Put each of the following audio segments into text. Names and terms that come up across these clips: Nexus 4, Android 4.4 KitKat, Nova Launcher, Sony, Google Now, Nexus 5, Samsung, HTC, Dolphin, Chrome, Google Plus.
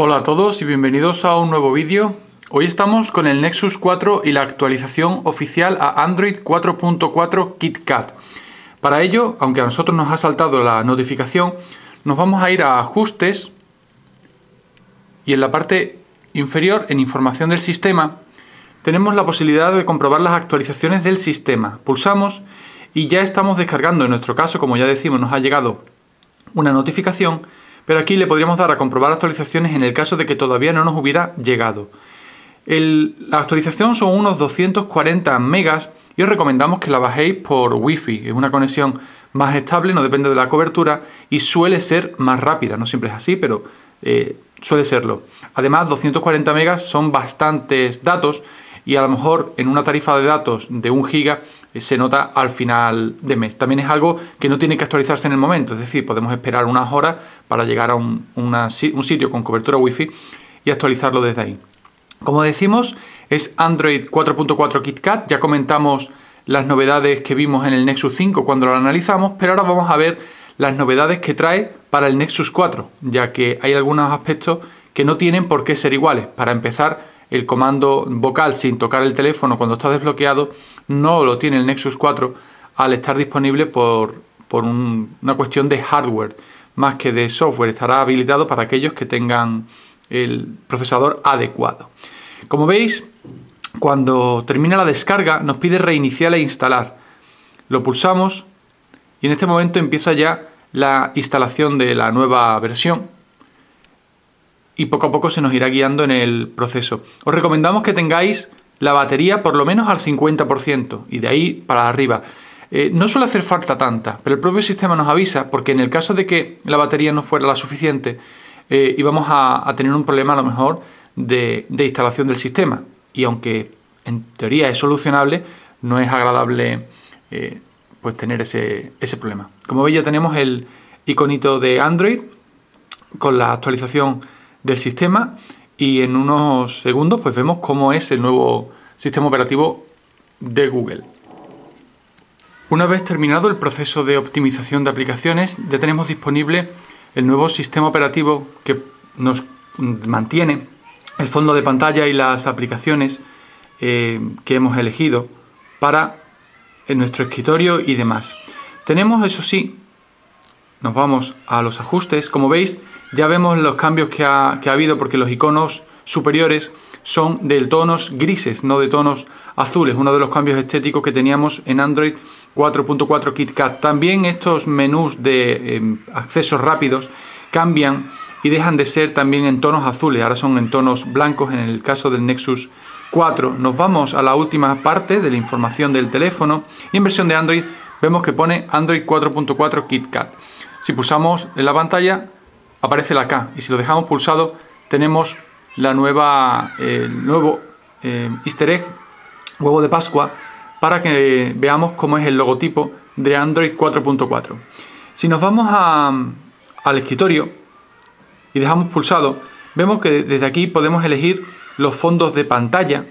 Hola a todos y bienvenidos a un nuevo vídeo. Hoy estamos con el Nexus 4 y la actualización oficial a Android 4.4 KitKat. Para ello, aunque a nosotros nos ha saltado la notificación, nos vamos a ir a Ajustes y en la parte inferior, en Información del Sistema, tenemos la posibilidad de comprobar las actualizaciones del sistema. Pulsamos y ya estamos descargando. En nuestro caso, como ya decimos, nos ha llegado una notificación, pero aquí le podríamos dar a comprobar actualizaciones en el caso de que todavía no nos hubiera llegado. La actualización son unos 240 megas y os recomendamos que la bajéis por wifi. Es una conexión más estable, no depende de la cobertura y suele ser más rápida. No siempre es así, pero suele serlo. Además, 240 megas son bastantes datos y a lo mejor en una tarifa de datos de 1 giga se nota al final de mes. También es algo que no tiene que actualizarse en el momento, es decir, podemos esperar unas horas para llegar a un sitio con cobertura wifi y actualizarlo desde ahí. Como decimos, es Android 4.4 KitKat. Ya comentamos las novedades que vimos en el Nexus 5 cuando lo analizamos, pero ahora vamos a ver las novedades que trae para el Nexus 4, ya que hay algunos aspectos que no tienen por qué ser iguales. Para empezar, el comando vocal sin tocar el teléfono cuando está desbloqueado no lo tiene el Nexus 4 al estar disponible por una cuestión de hardware más que de software. Estará habilitado para aquellos que tengan el procesador adecuado. Como veis, cuando termina la descarga nos pide reiniciar e instalar. Lo pulsamos y en este momento empieza ya la instalación de la nueva versión y poco a poco se nos irá guiando en el proceso. Os recomendamos que tengáis la batería por lo menos al 50% y de ahí para arriba. No suele hacer falta tanta, pero el propio sistema nos avisa porque en el caso de que la batería no fuera la suficiente, íbamos a tener un problema a lo mejor de instalación del sistema. Y aunque en teoría es solucionable, no es agradable pues tener ese problema. Como veis, ya tenemos el iconito de Android con la actualización del sistema y en unos segundos pues vemos cómo es el nuevo sistema operativo de Google. Una vez terminado el proceso de optimización de aplicaciones, ya tenemos disponible el nuevo sistema operativo que nos mantiene el fondo de pantalla y las aplicaciones que hemos elegido para nuestro escritorio y demás. Tenemos, eso sí, nos vamos a los ajustes. Como veis, ya vemos los cambios que ha habido porque los iconos superiores son de tonos grises, no de tonos azules. Uno de los cambios estéticos que teníamos en Android 4.4 KitKat. También estos menús de accesos rápidos cambian y dejan de ser también en tonos azules. Ahora son en tonos blancos en el caso del Nexus 4. Nos vamos a la última parte de la información del teléfono y en versión de Android vemos que pone Android 4.4 KitKat. Si pulsamos en la pantalla aparece la K y si lo dejamos pulsado tenemos la nuevo easter egg, huevo de Pascua, para que veamos cómo es el logotipo de Android 4.4. Si nos vamos al escritorio y dejamos pulsado, vemos que desde aquí podemos elegir los fondos de pantalla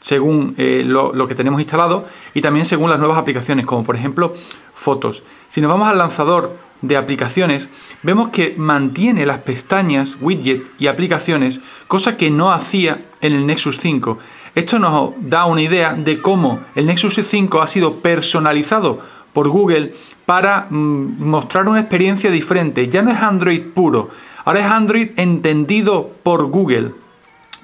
según lo que tenemos instalado y también según las nuevas aplicaciones, como por ejemplo fotos. Si nos vamos al lanzador de aplicaciones, vemos que mantiene las pestañas widget y aplicaciones, cosa que no hacía en el Nexus 5. Esto nos da una idea de cómo el Nexus 5 ha sido personalizado por Google para mostrar una experiencia diferente. Ya no es Android puro, ahora es Android entendido por Google.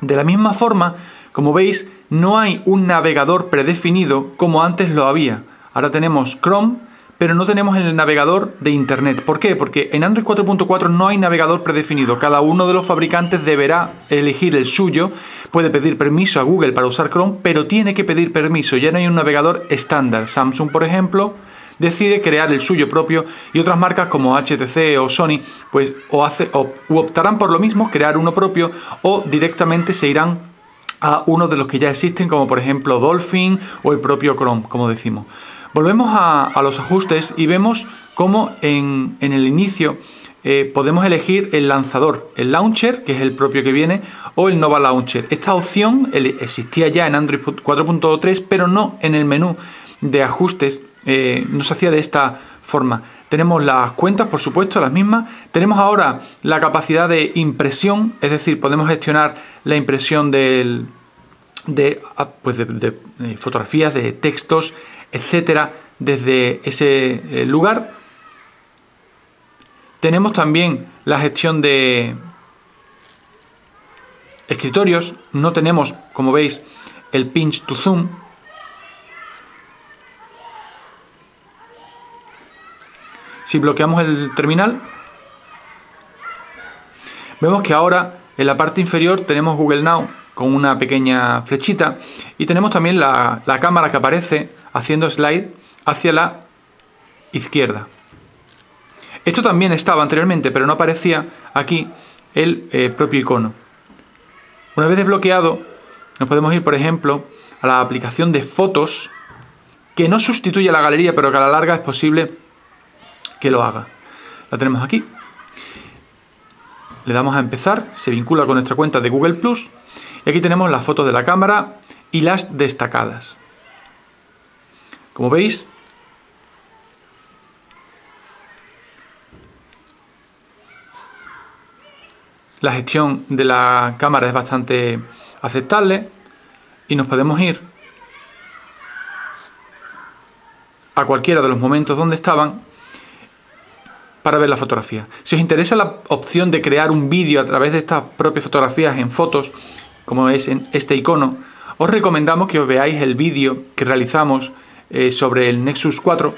De la misma forma, como veis, no hay un navegador predefinido como antes lo había. Ahora tenemos Chrome, pero no tenemos el navegador de Internet. ¿Por qué? Porque en Android 4.4 no hay navegador predefinido. Cada uno de los fabricantes deberá elegir el suyo. Puede pedir permiso a Google para usar Chrome, pero tiene que pedir permiso. Ya no hay un navegador estándar. Samsung, por ejemplo, decide crear el suyo propio y otras marcas como HTC o Sony pues o optarán por lo mismo, crear uno propio, o directamente se irán a uno de los que ya existen, como por ejemplo Dolphin o el propio Chrome, como decimos. Volvemos a los ajustes y vemos cómo en el inicio podemos elegir el lanzador, el launcher, que es el propio que viene, o el Nova Launcher. Esta opción existía ya en Android 4.3, pero no en el menú de ajustes. No se hacía de esta formas. Tenemos las cuentas, por supuesto, las mismas. Tenemos ahora la capacidad de impresión, es decir, podemos gestionar la impresión de fotografías, de textos, etcétera, desde ese lugar. Tenemos también la gestión de escritorios. No tenemos, como veis, el pinch to zoom. Si bloqueamos el terminal, vemos que ahora en la parte inferior tenemos Google Now con una pequeña flechita, y tenemos también la cámara que aparece haciendo slide hacia la izquierda. Esto también estaba anteriormente, pero no aparecía aquí el propio icono. Una vez desbloqueado, nos podemos ir, por ejemplo, a la aplicación de fotos, que no sustituye a la galería, pero que a la larga es posible que lo haga. La tenemos aquí. Le damos a empezar, se vincula con nuestra cuenta de Google Plus. Y aquí tenemos las fotos de la cámara y las destacadas. Como veis, la gestión de la cámara es bastante aceptable y nos podemos ir a cualquiera de los momentos donde estaban para ver la fotografía. Si os interesa la opción de crear un vídeo a través de estas propias fotografías en fotos, como es en este icono, os recomendamos que os veáis el vídeo que realizamos sobre el Nexus 4,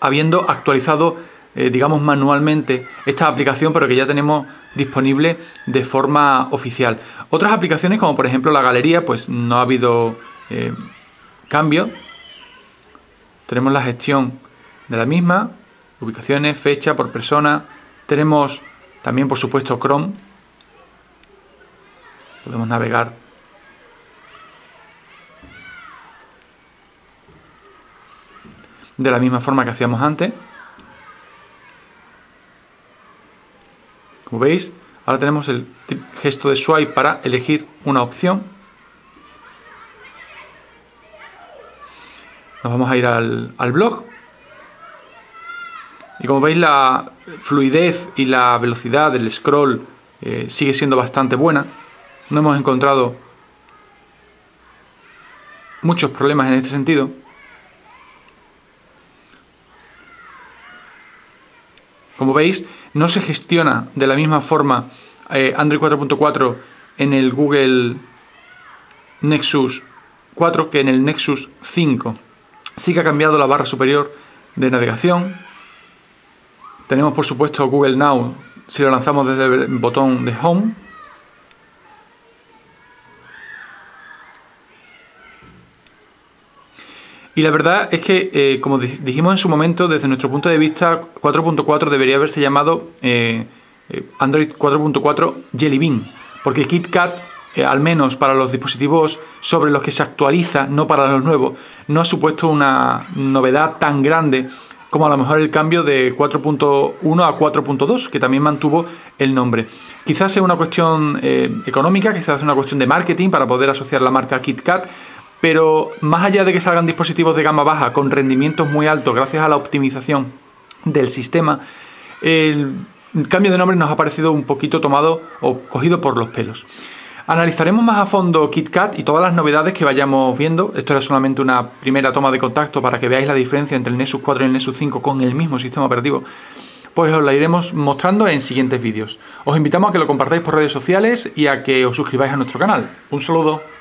habiendo actualizado, digamos, manualmente esta aplicación, pero que ya tenemos disponible de forma oficial. Otras aplicaciones, como por ejemplo la galería, pues no ha habido cambio. Tenemos la gestión de la misma, ubicaciones, fecha, por persona. Tenemos también, por supuesto, Chrome. Podemos navegar. De la misma forma que hacíamos antes. Como veis, ahora tenemos el gesto de swipe para elegir una opción. Nos vamos a ir al blog. Y como veis, la fluidez y la velocidad del scroll sigue siendo bastante buena. No hemos encontrado muchos problemas en este sentido. Como veis, no se gestiona de la misma forma Android 4.4 en el Google Nexus 4 que en el Nexus 5. Sí que ha cambiado la barra superior de navegación. Tenemos, por supuesto, Google Now si lo lanzamos desde el botón de Home. Y la verdad es que, como dijimos en su momento, desde nuestro punto de vista, 4.4 debería haberse llamado Android 4.4 Jelly Bean, porque KitKat, al menos para los dispositivos sobre los que se actualiza, no para los nuevos, no ha supuesto una novedad tan grande como a lo mejor el cambio de 4.1 a 4.2, que también mantuvo el nombre. Quizás sea una cuestión económica, quizás sea una cuestión de marketing para poder asociar la marca KitKat. Pero más allá de que salgan dispositivos de gama baja con rendimientos muy altos gracias a la optimización del sistema, el cambio de nombre nos ha parecido un poquito tomado o cogido por los pelos. Analizaremos más a fondo KitKat y todas las novedades que vayamos viendo. Esto era solamente una primera toma de contacto para que veáis la diferencia entre el Nexus 4 y el Nexus 5 con el mismo sistema operativo. Pues os la iremos mostrando en siguientes vídeos. Os invitamos a que lo compartáis por redes sociales y a que os suscribáis a nuestro canal. Un saludo.